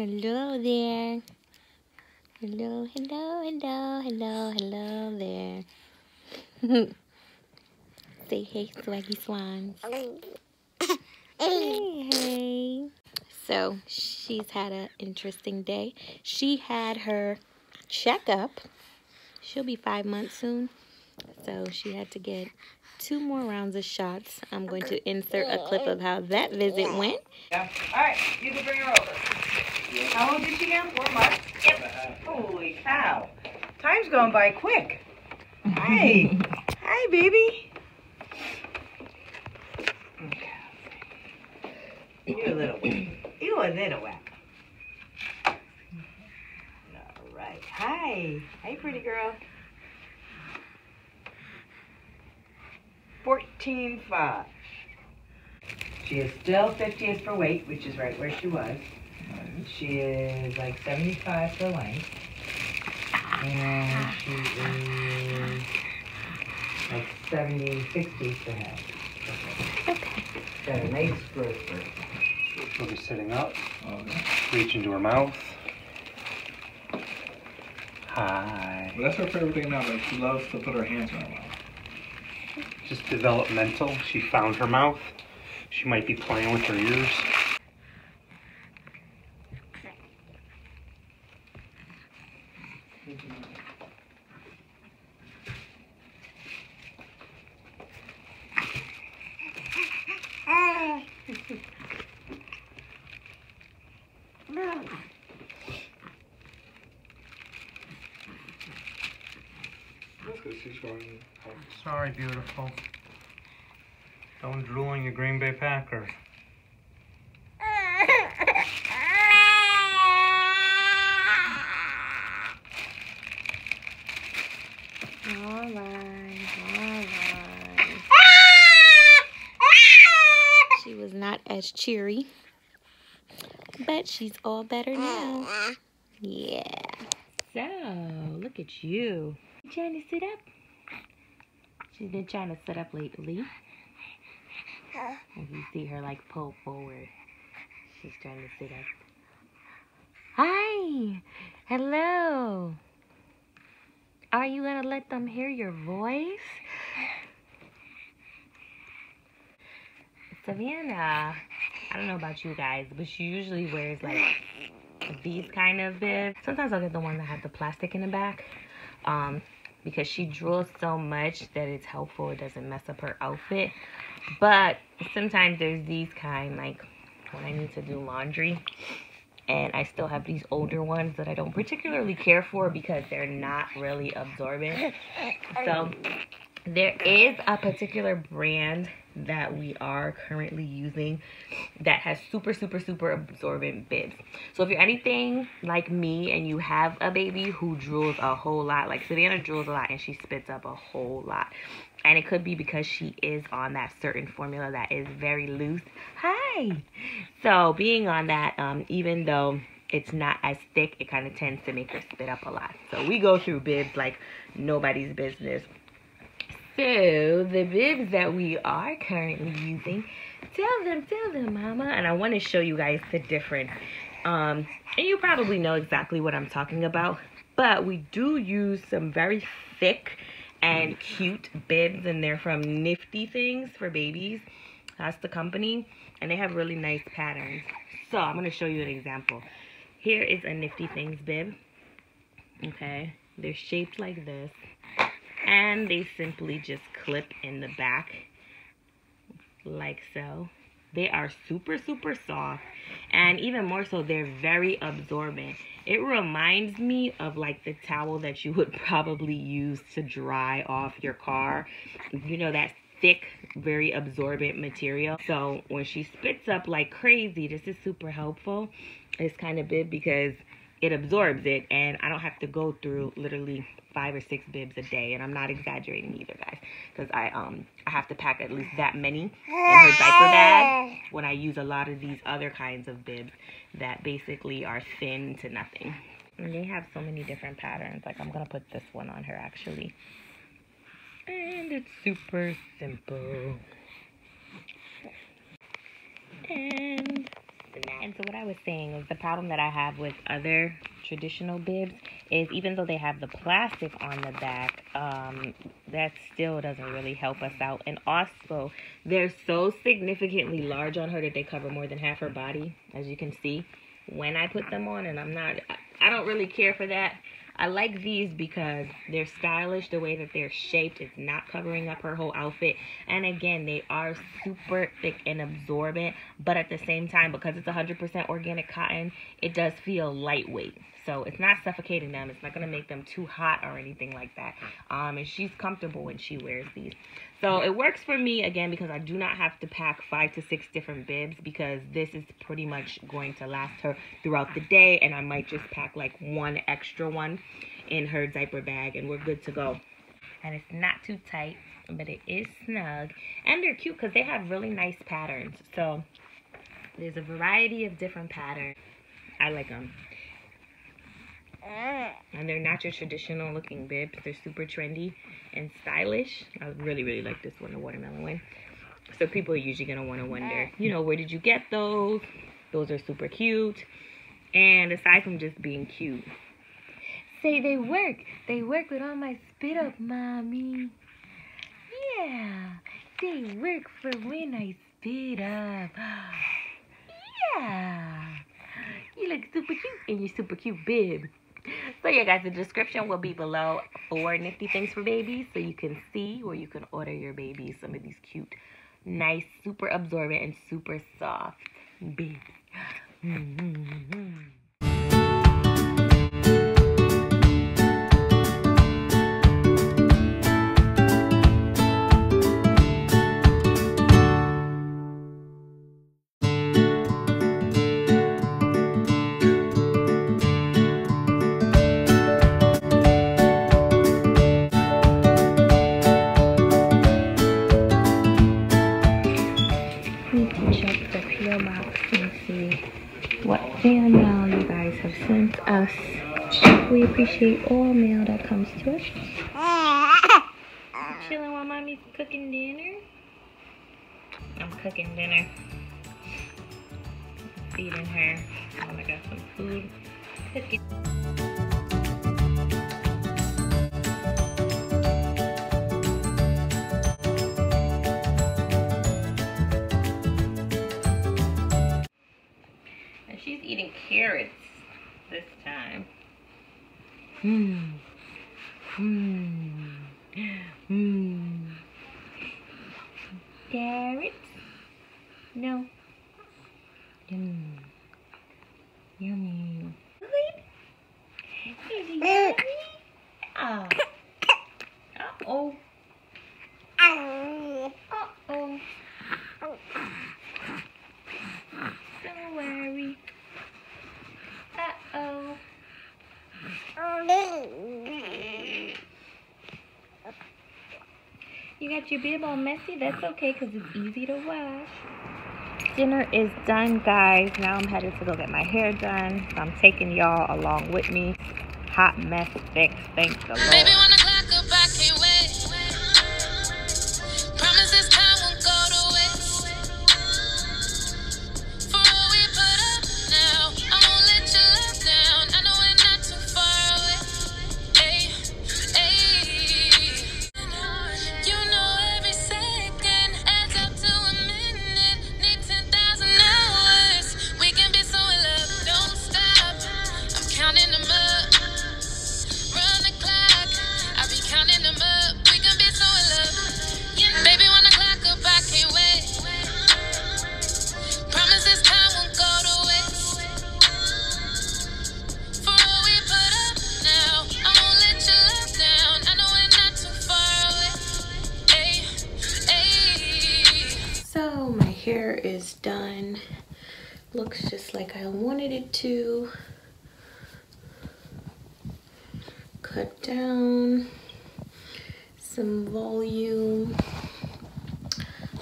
Hello there. Hello, hello, hello, hello, hello there. Say hey, Swaggy Swans. Hey, hey. So she's had an interesting day. She had her checkup. She'll be 5 months soon. So she had to get 2 more rounds of shots. I'm going to insert a clip of how that visit went. Yeah. All right, you can bring her over. Yeah. How old is she now? 4 months? Yep. Holy cow. Time's going by quick. Hi. Hi, baby. Okay. You a little wet. You a little wet. All right. Hi. Hi, pretty girl. 14.5. She is still 50th for weight, which is right where she was. She is like 75 for length. And she is like 60 for head. Okay. Got a nice growth rate. She'll be sitting up. Okay. Reach into her mouth. Hi. Well, that's her favorite thing now, but she loves to put her hands on her mouth. Just developmental. She found her mouth. She might be playing with her ears. Sorry, beautiful. Don't drool on your Green Bay Packers. All right, all right. She was not as cheery, but she's all better now. Yeah. So, look at you. You trying to sit up? She's been trying to sit up lately. And you see her like pull forward. She's trying to sit up. Hi! Hello! Are you gonna let them hear your voice? Savannah, I don't know about you guys, but she usually wears like these kind of bibs. Sometimes I'll get the one that has the plastic in the back. Because she drools so much that it's helpful. It doesn't mess up her outfit. But sometimes there's these kind, like when I need to do laundry. And I still have these older ones that I don't particularly care for because they're not really absorbent. So there is a particular brand that we are currently using that has super, super, super absorbent bibs. So if you're anything like me and you have a baby who drools a whole lot, like Savannah drools a lot and she spits up a whole lot. And it could be because she is on that certain formula that is very loose. Hi! So being on that, even though it's not as thick, it kind of tends to make her spit up a lot. So we go through bibs like nobody's business. So the bibs that we are currently using, tell them, Mama. And I want to show you guys the difference. And you probably know exactly what I'm talking about. But we do use some very thick and cute bibs. And they're from Nifty Things for Babies. That's the company. And they have really nice patterns. So I'm going to show you an example. Here is a Nifty Things bib. Okay. They're shaped like this. And they simply just clip in the back like so. They are super, super soft. And even more so, they're very absorbent. It reminds me of like the towel that you would probably use to dry off your car. You know, that thick, very absorbent material. So when she spits up like crazy, this is super helpful. It's kind of big because it absorbs it, and I don't have to go through literally 5 or 6 bibs a day, and I'm not exaggerating either, guys, because I have to pack at least that many in her diaper bag when I use a lot of these other kinds of bibs that basically are thin to nothing. And they have so many different patterns. Like, I'm gonna put this one on her actually, and it's super simple and and that. And so what I was saying is the problem that I have with other traditional bibs is even though they have the plastic on the back, that still doesn't really help us out. And also, they're so significantly large on her that they cover more than half her body, as you can see when I put them on. And I don't really care for that. I like these because they're stylish. The way that they're shaped, it's not covering up her whole outfit. And again, they are super thick and absorbent. But at the same time, because it's 100% organic cotton, it does feel lightweight. So it's not suffocating them. It's not going to make them too hot or anything like that. And she's comfortable when she wears these. So it works for me, again, because I do not have to pack 5 to 6 different bibs, because this is pretty much going to last her throughout the day. And I might just pack like one extra one in her diaper bag and we're good to go. And it's not too tight, but it is snug. And they're cute because they have really nice patterns. So there's a variety of different patterns. I like them. And they're not your traditional looking bibs. They're super trendy and stylish. I really, really like this one, the watermelon one. So people are usually going to want to wonder, you know, where did you get those? Those are super cute. And aside from just being cute, say they work. They work with all my spit up, mommy. Yeah, they work for when I spit up. Yeah. You look super cute in your super cute bib. So yeah, guys, the description will be below for Nifty Things for Babies, so you can see or you can order your babies some of these cute, nice, super absorbent, and super soft bibs. Mm-hmm. And now you guys have sent us. We appreciate all mail that comes to us. I'm chilling while mommy's cooking dinner. I'm cooking dinner. Feeding her. Oh, I got some food. Cooking. She's eating carrots this time. Carrots? No. Yummy. Yummy. Is it yummy? Oh. Uh-oh. Uh-oh. Don't worry. Uh-oh. You got your bib all messy. That's okay, because it's easy to wash. Dinner is done, guys. Now I'm headed to go get my hair done. So I'm taking y'all along with me. Hot mess fix. Thanks the Lord. Baby, when the clock up, I can't wait. Promise this time won't go to waste. For all we put up now, I won't let you love down. I know we're not too far away. Ay, ay. You know every second adds up to a minute. Need 10,000 hours. We can be so in love. Don't stop. I'm counting them up. Run the clock. I be counting them up. We can be so in love. Yeah. Baby, when the clock up, I can't wait. Promise this time won't go to waste. For all we put up now, I won't let you love down. I know we're not too far away. Ay, ay. So my hair is done. Looks just like I wanted it to. Cut down some volume.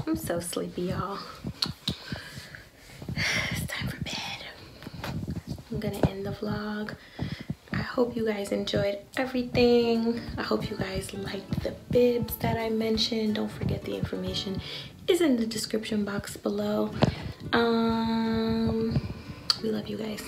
I'm so sleepy, y'all. It's time for bed. I'm gonna end the vlog. I hope you guys enjoyed everything. I hope you guys liked the bibs that I mentioned. Don't forget, the information is in the description box below. We love you guys.